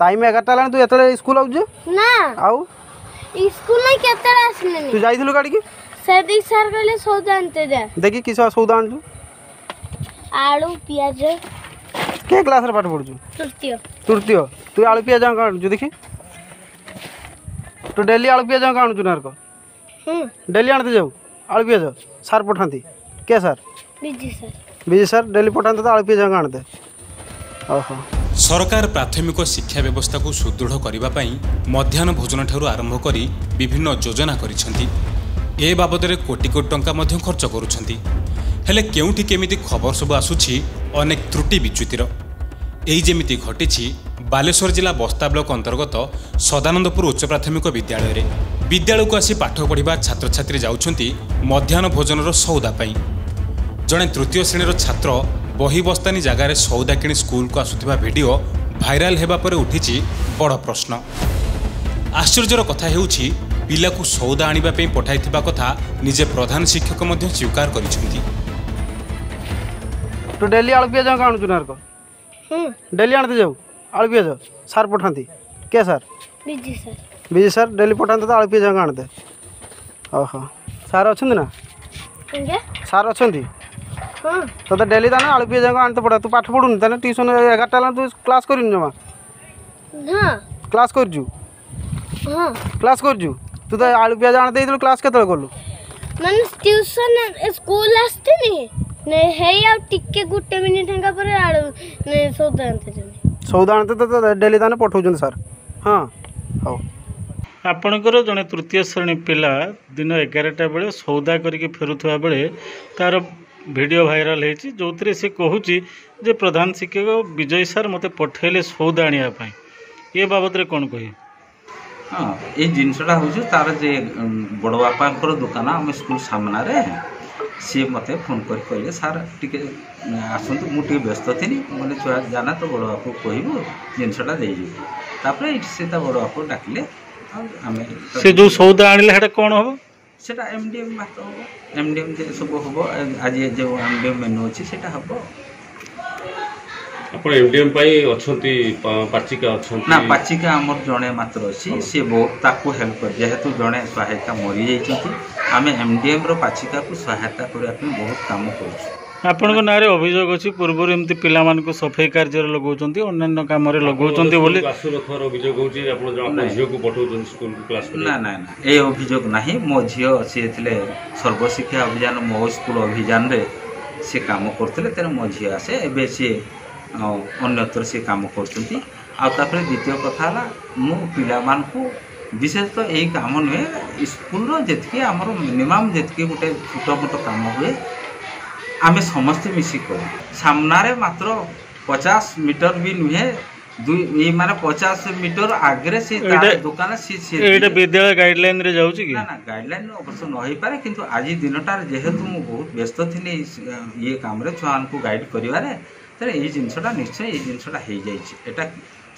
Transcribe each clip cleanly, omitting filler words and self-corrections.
Time 11टा लान तू एतले school आउज ना आउ स्कूल नै केतरा आसले तू जाइथिलु गाडी की सदी सर कहले सौदा आनते जा देखि की सौदा आनजु आलू प्याज के क्लास रे पाठ पढजु तृतीय तू आलू प्याज आनजु देखि तू डेली आलू प्याज आनजु नारको डेली आनते जाऊ आलू प्याज सर पठांती के सर बीजी सर डेली पठांते तो आलू प्याज आनते ओहो सरकार प्राथमिक शिक्षा व्यवस्था को सुदृढ़ करने मध्याह्न भोजन ठारू आरंभ करी विभिन्न योजना करिसेंती ए बाबदरे कोटि कोटि टंका मध्य खर्च करुछंती हेले केउठी केमिति खबर सब आसुछि अनेक त्रुटि विच्युतिर एई जेमिति घटिछि बालेश्वर जिला बस्ता ब्लॉक अंतर्गत सदानंदपुर उच्च प्राथमिक विद्यालय रे विद्यालय को आसी पाठ पढ़िबा छात्र छात्री जाउछंती मध्याह्न भोजनर सौदा पई जणे तृतीय श्रेणीर छात्र बही बस्तानी जगार सौदा किणी स्कूल को आसुवा भिडियो भाइराल होगापर उठी बड़ प्रश्न आश्चर्यर कथा पिला को सौदा आने पठाई कथा निजे प्रधान शिक्षक स्वीकार कर तो डेली ताने आलू प्याज आनते पड़ा तू पाठ पढ़ुन ताने ट्यूशन 11टा ला तू क्लास करिन जमा हां क्लास करजु हां क्लास करजु तू तो आलू प्याज आन देइतल क्लास केतल करलु माने ट्यूशन स्कूल आस्ते ने हेय आ टिके गुटे मिनिट हंगा पर आलू ने सौदा आनते तो डेली ताने पठौ जन सर हां हो आपणकर जने तृतीय श्रेणी पिला दिन 11टा बेले सौदा करके फेरुथवा बेले तार वीडियो वायरल होती जो थी से कहूँ जे प्रधान शिक्षक विजय सर मत पठेले सौदा आने ये बाबद रे कौन कह हाँ ये जिनसटा हूँ तार जे बड़ बापा दुकान आम स्कूल सामना रे सी मत फोन करें सार टे आसतु मुझे व्यस्त थी मैंने छुआ जाना तो बड़ बापू कहबू जिनसटा देपर से बड़ बापू डाकिले आम से जो सौदा आने कौन हम सेटा एमडीएम बात हम एमडीएम जे सब होबो आज जे एमडीएम मेनू अछि सेटा होबो अपन एमडीएम पाई अछंती पाचिका अछंती ना पाचिका हमर जणे मात्र अछि से ताकू हेल्प कर जेहेतु जणे सहायता मरि जाय छथि आमे एमडीएम रो पाचिका को सहायता करय अपन बहुत काम करू आपन को नारे अभियोग अछि पूर्व एमति पिला मान को सफाई कार्य रे लगौचंती अन्य काम रे लगौचंती बोली आसुरखर अभियोग होछि आपन जण झियो को पठौछन स्कूल क्लास ना ना ना ए अभियोग नाही मो झियो सेथिले सर्वशिक्षा अभियान मो स्कूल अभियान रे से काम करथले तेन मो झियो आसे एबे से अन्यतर से काम करछंती आ तापर द्वितीय कथा ला मो पिला मान को विशेषतः एही काम नुहे स्कूल रो जेतकी हमर मिनिमम जेतकी गोटे छोटो मोटो काम होय आमे समस्ते मिसी करूँ सामनारे मात्र 50 मीटर भी नुहे ये माने 50 मीटर आगे से दुकान से विद्यालय गाइडलाइन रे जाउची कि ना ना गाइडलाइन अवश्य न होई पारे किंतु आज दिनटार जेहेतु मु बहुत व्यस्त थिनी ये काम रे छुआन को गाइड करिवा रे त ए जिंसटा निश्चय ए जिंसटा हे जाईची एटा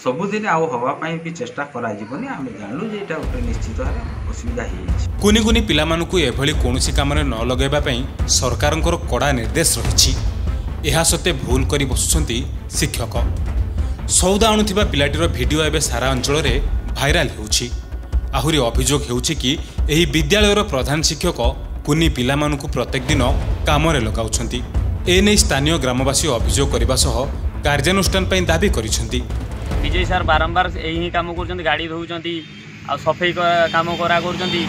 सबुदिन आउ हवा पई भी चेष्टा करा जीवनी आमे जानलु जे एटा उते निश्चित हारे असुविधा हे कुनी पिला मानु को ए भली कोनोसी काम रे न लगैबा पई सरकारन को कड़ा निर्देश रहिछि एहा सते भूल करी बसुछंती शिक्षक सौदा आणुथिबा पिलाटीर भिडियो एबे सारा अंचल रे भाइराल हेउछि आहुरी अभियोग हेउछि कि एही विद्यालयर प्रधान शिक्षक कुनी पिला मानकु प्रत्येक दिन काम रे लगाउछंती ए नै स्थानीय ग्रामवासी अभियोग करिबा सह कार्यानुष्ठान पई दाबी करिसंती विजय सर बारंबार एही काम करछंती गाडी धोउछंती आ सफाई काम करा करछंती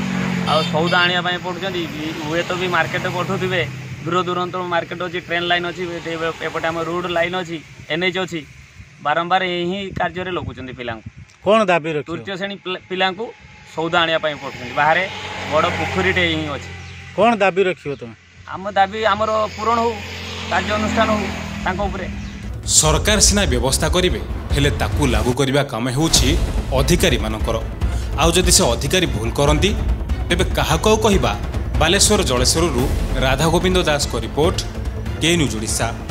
आ सौदा आणिया पई पडछंती हुए तो भी मार्केट पठौथिबे दूर दूरांत मार्केट अच्छी ट्रेन लाइन अच्छी एपटे आम रोड लाइन अच्छी एनएच अच्छी बारंबार यही कार्य लगुच्च पिला कौन दाबी तृतीय श्रेणी पिला सौदा आने पड़ती बाहर बड़ पोखरीटे ही अच्छे कौन दाबी रख तुम आम दाबी आमर पूरण हो कार्यानुष्ठान हो सरकार सीना व्यवस्था करेंगे हेले ताकू लागू करने काम होधिकारी मानकर आउ जदि से अधिकारी भूल करती तेज क्या कहवा बालेश्वर जलेश्वर राधा गोविंद दास को रिपोर्ट के न्यूज ओडिशा।